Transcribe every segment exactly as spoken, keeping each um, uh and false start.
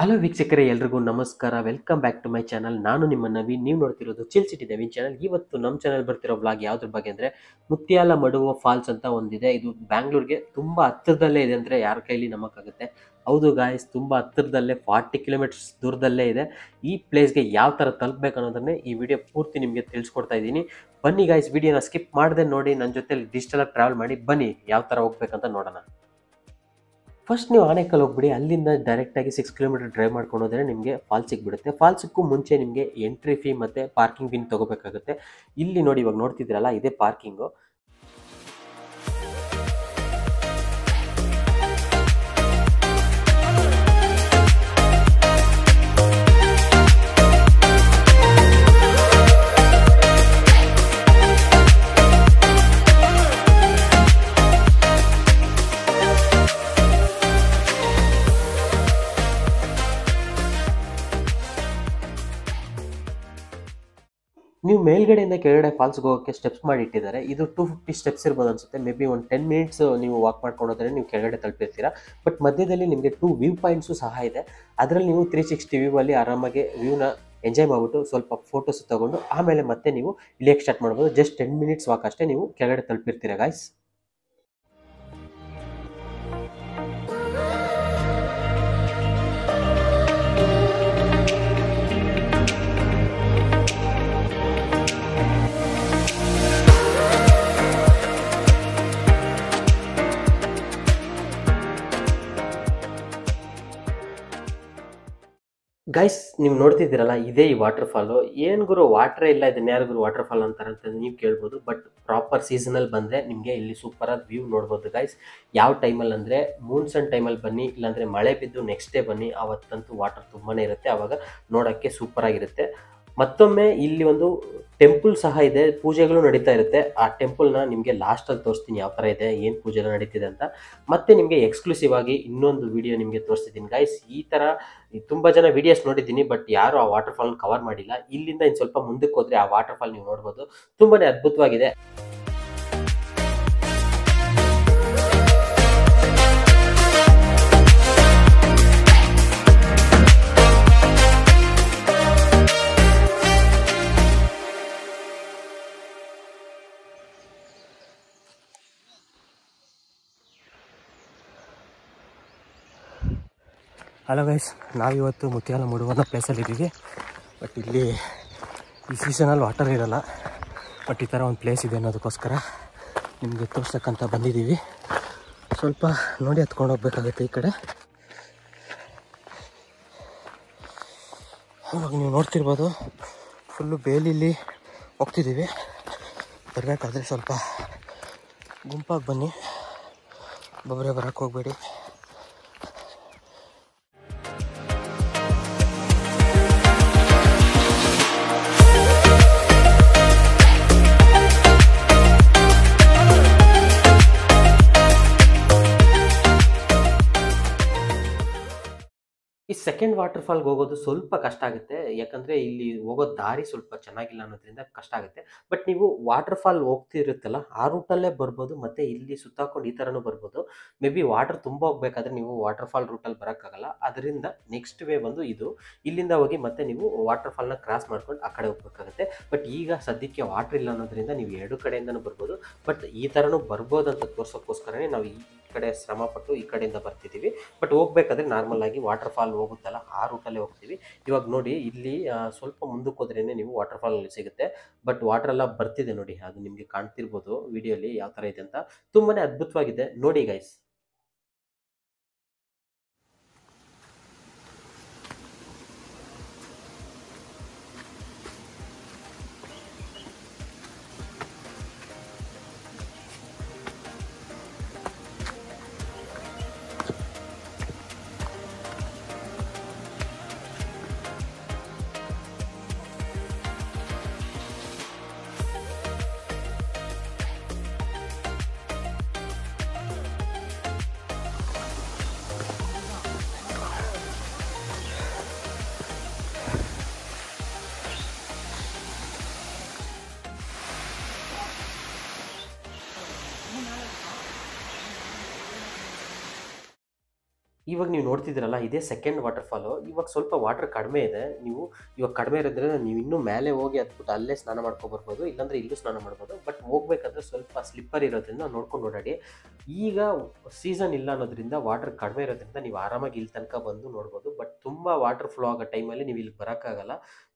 Hello ವೀಕ್ಷಕರೇ, ಎಲ್ರಿಗೂ ನಮಸ್ಕಾರ. Welcome back to my channel. ನಾನು ನಿಮ್ಮ ನವೀನ್, ನೀವು ನೋಡ್ತಿರೋದು ಚಿಲ್ ಸಿಟಿ ನವೀನ್ ಚಾನಲ್. ಇವತ್ತು ನಮ್ಮ ಚಾನಲ್ ಬರ್ತಿರೋ ವ್ಲಾಗ್ ಯಾವುದ್ರ ಬಗ್ಗೆ ಅಂದರೆ, ಮುತ್ಯಾಲ ಮಡುವು ಫಾಲ್ಸ್ ಅಂತ ಒಂದಿದೆ, ಇದು ಬ್ಯಾಂಗ್ಳೂರ್ಗೆ ತುಂಬ ಹತ್ತಿರದಲ್ಲೇ ಇದೆ ಅಂದರೆ ಯಾರ ಕೈಲಿ ನಂಬಕ್ಕಾಗುತ್ತೆ? ಹೌದು ಗಾಯ್ಸ್, ತುಂಬ ಹತ್ತಿರದಲ್ಲೇ ಫಾರ್ಟಿ ಕಿಲೋಮೀಟರ್ಸ್ ದೂರದಲ್ಲೇ ಇದೆ. ಈ ಪ್ಲೇಸ್ಗೆ ಯಾವ ಥರ ತಲುಪಬೇಕು ಅನ್ನೋದನ್ನೇ ಈ ವಿಡಿಯೋ ಪೂರ್ತಿ ನಿಮಗೆ ತಿಳಿಸ್ಕೊಡ್ತಾ ಇದ್ದೀನಿ. ಬನ್ನಿ ಗಾಯ್ಸ್, ವಿಡಿಯೋನ ಸ್ಕಿಪ್ ಮಾಡದೆ ನೋಡಿ, ನನ್ನ ಜೊತೆಲಿ ಡಿಜಿಟಲಾಗಿ ಟ್ರಾವೆಲ್ ಮಾಡಿ. ಬನ್ನಿ ಯಾವ ಥರ ಹೋಗ್ಬೇಕಂತ ನೋಡೋಣ. ಫಸ್ಟ್ ನೀವು ಆನೇಕಲ್ ಹೋಗ್ಬಿಡಿ, ಅಲ್ಲಿಂದ ಡೈರೆಕ್ಟಾಗಿ ಸಿಕ್ಸ್ ಕಿಲೋಮೀಟರ್ ಡ್ರೈವ್ ಮಾಡ್ಕೊಂಡು ಹೋದರೆ ನಿಮಗೆ ಫಾಲ್ಸ್ ಸಿಕ್ಬಿಡುತ್ತೆ. ಫಾಲ್ಸಿಗೂ ಮುಂಚೆ ನಿಮಗೆ ಎಂಟ್ರಿ ಫೀ ಮತ್ತು ಪಾರ್ಕಿಂಗ್ ಫೀನ್ ತೊಗೋಬೇಕಾಗುತ್ತೆ. ಇಲ್ಲಿ ನೋಡಿ, ಇವಾಗ ನೋಡ್ತಿದ್ದೀರಲ್ಲ, ಇದೇ ಪಾರ್ಕಿಂಗು. ನೀವು ಮೇಲ್ಗಡೆಯಿಂದ ಕೆಳಗಡೆ ಫಾಲ್ಸ್ಗೆ ಹೋಗೋಕ್ಕೆ ಸ್ಟೆಪ್ಸ್ ಮಾಡಿ ಇಟ್ಟಿದ್ದಾರೆ. ಇದು ಟೂ ಫಿಫ್ಟಿ ಸ್ಟೆಪ್ಸ್ ಇರ್ಬೋದು ಅನಿಸುತ್ತೆ. ಮೇ ಬಿ ಒಂದು ಟೆನ್ ಮಿನಿಟ್ಸ್ ನೀವು ವಾಕ್ ಮಾಡ್ಕೊಂಡು ಹೋದರೆ ನೀವು ಕೆಳಗಡೆ ತಲುಪಿರ್ತೀರಾ. ಬಟ್ ಮಧ್ಯದಲ್ಲಿ ನಿಮಗೆ ಟೂ ವ್ಯೂ ಪಾಯಿಂಟ್ಸು ಸಹ ಇದೆ. ಅದರಲ್ಲಿ ನೀವು ತ್ರೀ ಸಿಕ್ಸ್ಟಿ ವ್ಯೂ ಅಲ್ಲಿ ಆರಾಮಾಗಿ ವ್ಯೂನ ಎಂಜಾಯ್ ಮಾಡಿಬಿಟ್ಟು ಸ್ವಲ್ಪ ಫೋಟೋಸ್ ತೊಗೊಂಡು ಆಮೇಲೆ ಮತ್ತೆ ನೀವು ಇಳಿಯಕ್ಕೆ ಸ್ಟಾರ್ಟ್ ಮಾಡ್ಬೋದು. ಜಸ್ಟ್ ಟೆನ್ ಮಿನಿಟ್ಸ್ ವಾಕ್ ಅಷ್ಟೇ, ನೀವು ಕೆಳಗಡೆ ತಲುಪಿರ್ತೀರಾ ಗಾಯ್ಸ್. ಗೈಸ್, ನೀವು ನೋಡ್ತಿದ್ದೀರಲ್ಲ, ಇದೇ ಈ ವಾಟರ್ ಫಾಲು. ಏನು ಗುರು ವಾಟ್ರೇ ಇಲ್ಲ, ಇದನ್ನ ಯಾರು ಗುರು ವಾಟರ್ ಫಾಲ್ ಅಂತಾರೆ ಅಂತ ನೀವು ಕೇಳ್ಬೋದು. ಬಟ್ ಪ್ರಾಪರ್ ಸೀಸನಲ್ಲಿ ಬಂದರೆ ನಿಮಗೆ ಇಲ್ಲಿ ಸೂಪರಾದ ವ್ಯೂ ನೋಡ್ಬೋದು ಗೈಸ್. ಯಾವ ಟೈಮಲ್ಲಿ ಅಂದರೆ ಮೂನ್ಸನ್ ಟೈಮಲ್ಲಿ ಬನ್ನಿ, ಇಲ್ಲಾಂದರೆ ಮಳೆ ಬಿದ್ದು ನೆಕ್ಸ್ಟ್ ಡೇ ಬನ್ನಿ, ಆವತ್ತಂತೂ ವಾಟರ್ ತುಂಬಾ ಇರುತ್ತೆ, ಆವಾಗ ನೋಡೋಕ್ಕೆ ಸೂಪರಾಗಿರುತ್ತೆ. ಮತ್ತೊಮ್ಮೆ ಇಲ್ಲಿ ಒಂದು ಟೆಂಪಲ್ ಸಹ ಇದೆ, ಪೂಜೆಗಳು ನಡೀತಾ ಇರುತ್ತೆ. ಆ ಟೆಂಪಲ್ನ ನಿಮಗೆ ಲಾಸ್ಟಲ್ಲಿ ತೋರಿಸ್ತೀನಿ ಯಾವ ಥರ ಇದೆ, ಏನು ಪೂಜೆಗಳು ನಡೀತಿದೆ ಅಂತ. ಮತ್ತೆ ನಿಮಗೆ ಎಕ್ಸ್ಕ್ಲೂಸಿವ್ ಆಗಿ ಇನ್ನೊಂದು ವಿಡಿಯೋ ನಿಮಗೆ ತೋರಿಸ್ತಿದ್ದೀನಿ ಗೈಸ್. ಈ ಥರ ತುಂಬ ಜನ ವಿಡಿಯೋಸ್ ನೋಡಿದ್ದೀನಿ, ಬಟ್ ಯಾರೂ ಆ ವಾಟರ್ ಫಾಲ್ನ ಕವರ್ ಮಾಡಿಲ್ಲ. ಇಲ್ಲಿಂದ ಇನ್ನು ಸ್ವಲ್ಪ ಮುಂದಕ್ಕೆ ಹೋದರೆ ಆ ವಾಟರ್ ಫಾಲ್ ನೀವು ನೋಡ್ಬೋದು, ತುಂಬಾ ಅದ್ಭುತವಾಗಿದೆ. ಹಲೋ ಗೈಸ್, ನಾವಿವತ್ತು ಮುತ್ಯಾಲ ಮಡುವು ಅನ್ನೋ ಪ್ಲೇಸಲ್ಲಿ ಇದ್ದೀವಿ. ಬಟ್ ಇಲ್ಲಿ ಈ ಸೀಸನಲ್ಲಿ ವಾಟರ್ ಇರೋಲ್ಲ, ಬಟ್ ಈ ಥರ ಒಂದು ಪ್ಲೇಸ್ ಇದೆ ಅನ್ನೋದಕ್ಕೋಸ್ಕರ ನಿಮಗೆ ತೋರ್ಸಕ್ಕಂತ ಬಂದಿದ್ದೀವಿ. ಸ್ವಲ್ಪ ನೋಡಿ ಹತ್ಕೊಂಡು ಹೋಗ್ಬೇಕಾಗುತ್ತೆ ಈ ಕಡೆ. ಇವಾಗ ನೀವು ನೋಡ್ತಿರ್ಬೋದು, ಫುಲ್ಲು ಬೇಲಿಲಿ ಹೋಗ್ತಿದ್ದೀವಿ. ಬರಬೇಕಾದ್ರೆ ಸ್ವಲ್ಪ ಗುಂಪಾಗಿ ಬನ್ನಿ, ಒಬ್ಬರೇ ಬರೋಕ್ಕೆ ಹೋಗಬೇಡಿ. ಈ ಸೆಕೆಂಡ್ ವಾಟರ್ ಫಾಲ್ಗೆ ಹೋಗೋದು ಸ್ವಲ್ಪ ಕಷ್ಟ ಆಗುತ್ತೆ, ಯಾಕಂದರೆ ಇಲ್ಲಿ ಹೋಗೋ ದಾರಿ ಸ್ವಲ್ಪ ಚೆನ್ನಾಗಿಲ್ಲ ಅನ್ನೋದ್ರಿಂದ ಕಷ್ಟ ಆಗುತ್ತೆ. ಬಟ್ ನೀವು ವಾಟರ್ ಫಾಲ್ ಹೋಗ್ತಿರುತ್ತಲ್ಲ ಆ ರೂಟಲ್ಲೇ ಬರ್ಬೋದು, ಮತ್ತು ಇಲ್ಲಿ ಸುತ್ತಾಕೊಂಡು ಈ ಥರನೂ ಬರ್ಬೋದು. ಮೇ ಬಿ ವಾಟರ್ ತುಂಬ ಹೋಗ್ಬೇಕಾದ್ರೆ ನೀವು ವಾಟರ್ ಫಾಲ್ ರೂಟಲ್ಲಿ ಬರೋಕ್ಕಾಗಲ್ಲ, ಅದರಿಂದ ನೆಕ್ಸ್ಟ್ ವೇ ಬಂದು ಇದು. ಇಲ್ಲಿಂದ ಹೋಗಿ ಮತ್ತೆ ನೀವು ವಾಟರ್ ಫಾಲ್ನ ಕ್ರಾಸ್ ಮಾಡ್ಕೊಂಡು ಆ ಕಡೆ ಹೋಗ್ಬೇಕಾಗುತ್ತೆ. ಬಟ್ ಈಗ ಸದ್ಯಕ್ಕೆ ವಾಟರ್ ಇಲ್ಲ ಅನ್ನೋದ್ರಿಂದ ನೀವು ಎರಡು ಕಡೆಯಿಂದನೂ ಬರ್ಬೋದು. ಬಟ್ ಈ ಥರನೂ ಬರ್ಬೋದು ಅಂತ ತೋರ್ಸೋಕ್ಕೋಸ್ಕರನೇ ನಾವು ಈ ಕಡೆ ಶ್ರಮಪಟ್ಟು ಈ ಕಡೆಯಿಂದ ಬರ್ತಿದ್ದೀವಿ. ಬಟ್ ಹೋಗ್ಬೇಕಾದ್ರೆ ನಾರ್ಮಲ್ ಆಗಿ ವಾಟರ್ ಫಾಲ್ ಹೋಗುತ್ತಲ್ಲ ಆ ರೂಟಲ್ಲೇ ಹೋಗ್ತೀವಿ. ಇವಾಗ ನೋಡಿ, ಇಲ್ಲಿ ಸ್ವಲ್ಪ ಮುಂದಕ್ಕೆ ಹೋದ್ರೇ ನೀವು ವಾಟರ್ ಫಾಲ್ ಸಿಗುತ್ತೆ. ಬಟ್ ವಾಟರ್ ಎಲ್ಲ ಬರ್ತಿದೆ ನೋಡಿ, ಅದು ನಿಮಗೆ ಕಾಣ್ತಿರ್ಬೋದು ವಿಡಿಯೋಲಿ ಯಾವ ಥರ ಇದೆ ಅಂತ. ತುಂಬಾ ಅದ್ಭುತವಾಗಿದೆ ನೋಡಿ ಗೈಸ್. ಇವಾಗ ನೀವು ನೋಡ್ತಿದ್ದೀರಲ್ಲ, ಇದೇ ಸೆಕೆಂಡ್ ವಾಟರ್ಫಾಲು. ಇವಾಗ ಸ್ವಲ್ಪ ವಾಟರ್ ಕಡಿಮೆ ಇದೆ. ನೀವು ಇವಾಗ ಕಡಿಮೆ ಇರೋದ್ರೆ ನೀವು ಇನ್ನೂ ಮೇಲೆ ಹೋಗಿ ಹತ್ಬಿಟ್ಟು ಅಲ್ಲೇ ಸ್ನಾನ ಮಾಡ್ಕೊಬರ್ಬೋದು, ಇಲ್ಲಾಂದರೆ ಇಲ್ಲೂ ಸ್ನಾನ ಮಾಡ್ಬೋದು. ಬಟ್ ಹೋಗ್ಬೇಕಾದ್ರೆ ಸ್ವಲ್ಪ ಸ್ಲಿಪ್ಪರ್ ಇರೋದ್ರಿಂದ ನೋಡ್ಕೊಂಡು ಓಡಾಡಿ. ಈಗ ಸೀಸನ್ ಇಲ್ಲ ಅನ್ನೋದ್ರಿಂದ, ವಾಟರ್ ಕಡಿಮೆ ಇರೋದ್ರಿಂದ ನೀವು ಆರಾಮಾಗಿ ಇಲ್ಲಿ ತನಕ ಬಂದು ನೋಡ್ಬೋದು. ಬಟ್ ತುಂಬ ವಾಟರ್ ಫ್ಲೋ ಆಗೋ ಟೈಮಲ್ಲಿ ನೀವು ಇಲ್ಲಿ ಬರೋಕ್ಕಾಗಲ್ಲ,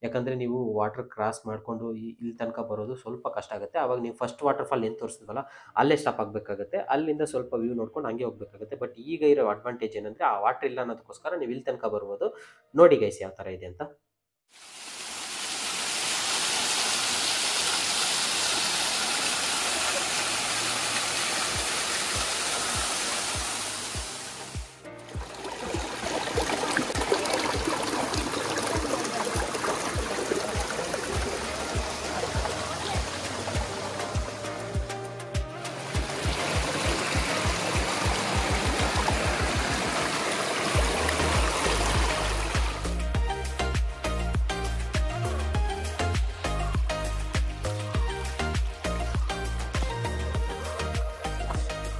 ಯಾಕಂದರೆ ನೀವು ವಾಟರ್ ಕ್ರಾಸ್ ಮಾಡಿಕೊಂಡು ಇಲ್ಲಿ ತನಕ ಬರೋದು ಸ್ವಲ್ಪ ಕಷ್ಟ ಆಗುತ್ತೆ. ಆವಾಗ ನೀವು ಫಸ್ಟ್ ವಾಟರ್ಫಾಲ್ ಏನು ತೋರಿಸಿದ್ವಲ್ಲ ಅಲ್ಲೇ ಸ್ಟಾಪ್ ಆಗಬೇಕಾಗುತ್ತೆ, ಅಲ್ಲಿಂದ ಸ್ವಲ್ಪ ವ್ಯೂ ನೋಡ್ಕೊಂಡು ಹಂಗೆ ಹೋಗಬೇಕಾಗುತ್ತೆ. ಬಟ್ ಈಗ ಇರೋ ಅಡ್ವಾಂಟೇಜ್ ಏನಂದರೆ ಆ ವಾಟರ್ ಇಲ್ಲ ಅನ್ನೋದಕ್ಕೋಸ್ಕರ ನೀವು ಇಲ್ಲಿ ತನಕ ಬರ್ಬೋದು. ನೋಡಿ ಗೈಸ್ ಯಾವ ಥರ ಇದೆ ಅಂತ.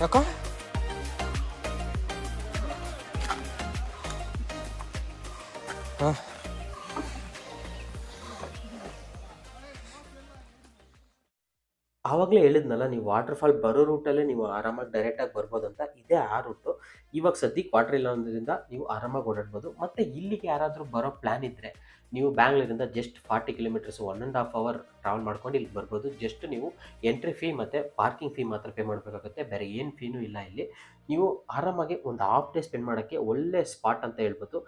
ಯಾಕೋ ಹಾಂ ಆವಾಗಲೇ ಹೇಳಿದ್ನಲ್ಲ, ನೀವು ವಾಟರ್ಫಾಲ್ ಬರೋ ರೂಟಲ್ಲೇ ನೀವು ಆರಾಮಾಗಿ ಡೈರೆಕ್ಟಾಗಿ ಬರ್ಬೋದು ಅಂತ. ಇದೇ ಆ ರೂಟು. ಇವಾಗ ಸದ್ಯಕ್ಕೆ ವಾಟರ್ ಇಲ್ಲ ಅನ್ನೋದ್ರಿಂದ ನೀವು ಆರಾಮಾಗಿ ಓಡಾಡ್ಬೋದು. ಮತ್ತು ಇಲ್ಲಿಗೆ ಯಾರಾದರೂ ಬರೋ ಪ್ಲ್ಯಾನ್ ಇದ್ದರೆ ನೀವು ಬ್ಯಾಂಗ್ಳೂರಿಂದ just forty kilometers one and half hour travel ಮಾಡ್ಕೊಂಡು ಇಲ್ಲಿ ಬರ್ಬೋದು. ಜಸ್ಟ್ ನೀವು ಎಂಟ್ರಿ ಫೀ ಮತ್ತು ಪಾರ್ಕಿಂಗ್ ಫೀ ಮಾತ್ರ ಪೇ ಮಾಡಬೇಕಾಗುತ್ತೆ, ಬೇರೆ ಏನು ಫೀನೂ ಇಲ್ಲ ಇಲ್ಲಿ. ನೀವು ಆರಾಮಾಗಿ ಒಂದು ಹಾಫ್ ಡೇ ಸ್ಪೆಂಡ್ ಮಾಡೋಕ್ಕೆ ಒಳ್ಳೆ ಸ್ಪಾಟ್ ಅಂತ ಹೇಳ್ಬೋದು.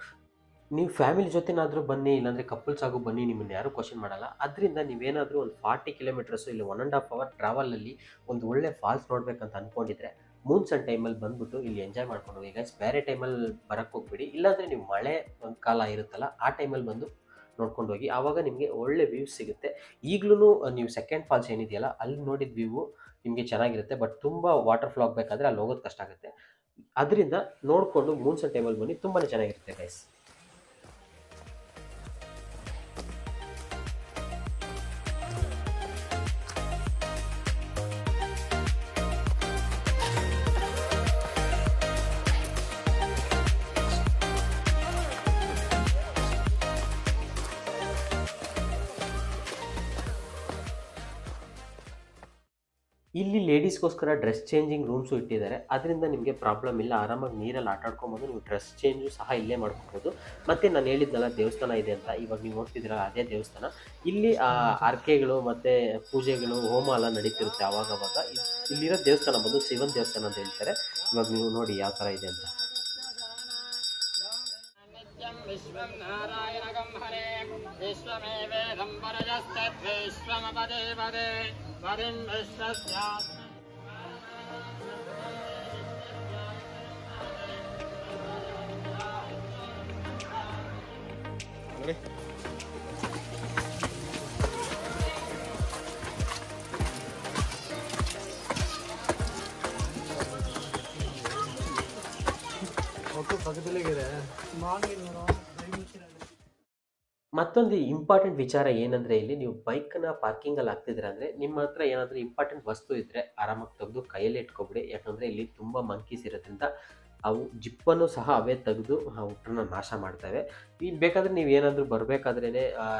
ನೀವು ಫ್ಯಾಮಿಲಿ ಜೊತೆನಾದರೂ ಬನ್ನಿ, ಇಲ್ಲಾಂದರೆ ಕಪಲ್ಸ್ ಆಗು ಬನ್ನಿ, ನಿಮ್ಮನ್ನು ಯಾರೂ ಕ್ವಶನ್ ಮಾಡಲ್ಲ. ಅದರಿಂದ ನೀವೇನಾದರೂ ಒಂದು ಫಾರ್ಟಿ ಕಿಲೋಮೀಟರ್ಸು ಇಲ್ಲಿ ಒನ್ ಆ್ಯಂಡ್ ಹಾಫ್ ಅವರ್ ಟ್ರಾವಲಲ್ಲಿ ಒಂದು ಒಳ್ಳೆ ಫಾಲ್ಸ್ ನೋಡಬೇಕಂತ ಅಂದ್ಕೊಂಡಿದ್ರೆ ಮೂನ್ಸನ್ ಟೈಮಲ್ಲಿ ಬಂದುಬಿಟ್ಟು ಇಲ್ಲಿ ಎಂಜಾಯ್ ಮಾಡ್ಕೊಂಡು ಹೋಗಿ ಗೈಸ್. ಬೇರೆ ಟೈಮಲ್ಲಿ ಬರೋಕ್ಕೆ ಹೋಗ್ಬಿಡಿ, ಇಲ್ಲಾಂದರೆ ನೀವು ಮಳೆ ಒಂದು ಕಾಲ ಇರುತ್ತಲ್ಲ ಆ ಟೈಮಲ್ಲಿ ಬಂದು ನೋಡ್ಕೊಂಡು ಹೋಗಿ, ಆವಾಗ ನಿಮಗೆ ಒಳ್ಳೆ ವ್ಯೂಸ್ ಸಿಗುತ್ತೆ. ಈಗಲೂ ನೀವು ಸೆಕೆಂಡ್ ಫಾಲ್ಸ್ ಏನಿದೆಯಲ್ಲ ಅಲ್ಲಿ ನೋಡಿದ ವ್ಯೂ ನಿಮಗೆ ಚೆನ್ನಾಗಿರುತ್ತೆ. ಬಟ್ ತುಂಬ ವಾಟರ್ ಫ್ಲೋ ಆಗಬೇಕಾದ್ರೆ ಅಲ್ಲಿ ಹೋಗೋದು ಕಷ್ಟ ಆಗುತ್ತೆ. ಅದರಿಂದ ನೋಡಿಕೊಂಡು ಮೂನ್ಸನ್ ಟೈಮಲ್ಲಿ ಬನ್ನಿ, ತುಂಬಾ ಚೆನ್ನಾಗಿರುತ್ತೆ ಗೈಸ್. ಇಲ್ಲಿ ಲೇಡೀಸ್ಗೋಸ್ಕರ ಡ್ರೆಸ್ ಚೇಂಜಿಂಗ್ ರೂಮ್ಸು ಇಟ್ಟಿದ್ದಾರೆ, ಅದರಿಂದ ನಿಮಗೆ ಪ್ರಾಬ್ಲಮ್ ಇಲ್ಲ. ಆರಾಮಾಗಿ ನೀರಲ್ಲಿ ಆಟ ಆಡ್ಕೊಂಬೋದು, ನೀವು ಡ್ರೆಸ್ ಚೇಂಜು ಸಹ ಇಲ್ಲೇ ಮಾಡ್ಕೊಬೋದು. ಮತ್ತು ನಾನು ಹೇಳಿದ್ನಲ್ಲ ದೇವಸ್ಥಾನ ಇದೆ ಅಂತ, ಇವಾಗ ನೀವು ನೋಡ್ತಿದ್ದೀರಲ್ಲ ಅದೇ ದೇವಸ್ಥಾನ. ಇಲ್ಲಿ ಅರ್ಕೆಗಳು ಮತ್ತು ಪೂಜೆಗಳು ಹೋಮ ಎಲ್ಲ ನಡೀತಿರುತ್ತೆ ಆವಾಗವಾಗ. ಇಲ್ಲಿರೋ ದೇವಸ್ಥಾನ ಬಂದು ಶಿವನ್ ದೇವಸ್ಥಾನ ಅಂತ ಹೇಳ್ತಾರೆ. ಇವಾಗ ನೀವು ನೋಡಿ ಯಾವ ಥರ ಇದೆ ಅಂತ. Varim Vishwasya Angre Oku pagadile gire maanginaro. ಮತ್ತೊಂದು ಇಂಪಾರ್ಟೆಂಟ್ ವಿಚಾರ ಏನಂದರೆ, ಇಲ್ಲಿ ನೀವು ಬೈಕನ್ನು ಪಾರ್ಕಿಂಗಲ್ಲಿ ಹಾಕ್ತಿದ್ದೀರ ಅಂದರೆ ನಿಮ್ಮ ಹತ್ರ ಏನಾದರೂ ಇಂಪಾರ್ಟೆಂಟ್ ವಸ್ತು ಇದ್ದರೆ ಆರಾಮಾಗಿ ತೆಗೆದು ಕೈಯಲ್ಲೇ ಇಟ್ಕೊಬಿಡಿ. ಯಾಕಂದರೆ ಇಲ್ಲಿ ತುಂಬ ಮಂಕೀಸ್ ಇರೋದ್ರಿಂದ ಅವು ಜಿಪ್ಪನ್ನು ಸಹ ಅವೇ ತೆಗೆದು ಹುಟ್ಟನ್ನು ನಾಶ ಮಾಡ್ತವೆ. ಈಗ ಬೇಕಾದರೆ ನೀವು ಏನಾದರೂ ಬರಬೇಕಾದ್ರೇ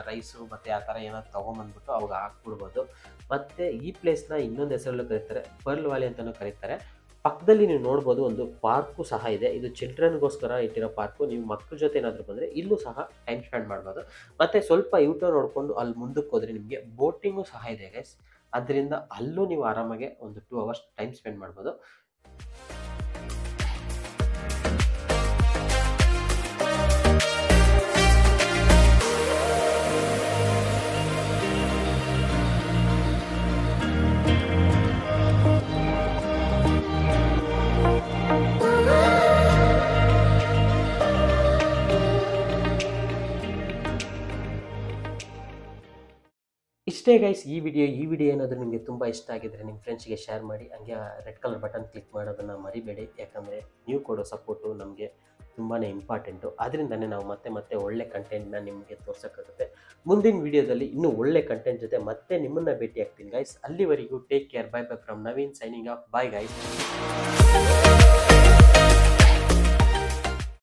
ರೈಸು ಮತ್ತು ಆ ಥರ ಏನಾದ್ರು ತೊಗೊಂಬಂದ್ಬಿಟ್ಟು ಅವಾಗ ಹಾಕ್ಬಿಡ್ಬೋದು. ಮತ್ತು ಈ ಪ್ಲೇಸ್ನ ಇನ್ನೊಂದು ಹೆಸರಲ್ಲೂ ಕರೀತಾರೆ, ಪರ್ಲ್ ವ್ಯಾಲಿ ಅಂತಲೂ ಕರೀತಾರೆ. ಪಕ್ಕದಲ್ಲಿ ನೀವು ನೋಡ್ಬೋದು ಒಂದು ಪಾರ್ಕು ಸಹ ಇದೆ. ಇದು ಚಿಲ್ಡ್ರನ್ಗೋಸ್ಕರ ಇಟ್ಟಿರೋ ಪಾರ್ಕು. ನೀವು ಮಕ್ಕಳ ಜೊತೆ ಏನಾದರೂ ಬಂದರೆ ಇಲ್ಲೂ ಸಹ ಟೈಮ್ ಸ್ಪೆಂಡ್ ಮಾಡ್ಬೋದು. ಮತ್ತು ಸ್ವಲ್ಪ ಯೂಟೋ ನೋಡಿಕೊಂಡು ಅಲ್ಲಿ ಮುಂದಕ್ಕೆ ಹೋದರೆ ನಿಮಗೆ ಬೋಟಿಂಗು ಸಹ ಇದೆ ಗೈಸ್. ಅದರಿಂದ ಅಲ್ಲೂ ನೀವು ಆರಾಮಾಗೆ ಒಂದು ಟೂ ಅವರ್ಸ್ ಟೈಮ್ ಸ್ಪೆಂಡ್ ಮಾಡ್ಬೋದು. ಇಷ್ಟೇ ಗೈಸ್ ಈ ವಿಡಿಯೋ. ಈ ವಿಡಿಯೋ ಏನಾದರೂ ನಿಮಗೆ ತುಂಬ ಇಷ್ಟ ಆಗಿದ್ದರೆ ನಿಮ್ಮ ಫ್ರೆಂಡ್ಸ್ಗೆ ಶೇರ್ ಮಾಡಿ. ಹಂಗೆ ರೆಡ್ ಕಲರ್ ಬಟನ್ ಕ್ಲಿಕ್ ಮಾಡೋದನ್ನು ಮರಿಬೇಡಿ, ಯಾಕಂದರೆ ನೀವು ಕೊಡೋ ಸಪೋರ್ಟು ನಮಗೆ ತುಂಬಾ ಇಂಪಾರ್ಟೆಂಟು. ಅದರಿಂದನೇ ನಾವು ಮತ್ತೆ ಮತ್ತೆ ಒಳ್ಳೆ ಕಂಟೆಂಟ್ನ ನಿಮಗೆ ತೋರ್ಸೋಕ್ಕಾಗುತ್ತೆ. ಮುಂದಿನ ವಿಡಿಯೋದಲ್ಲಿ ಇನ್ನೂ ಒಳ್ಳೆ ಕಂಟೆಂಟ್ ಜೊತೆ ಮತ್ತೆ ನಿಮ್ಮನ್ನು ಭೇಟಿ ಆಗ್ತೀನಿ ಗೈಸ್. ಅಲ್ಲಿವರೆಗೂ take care. Bye bye from Naveen, signing off. Bye guys.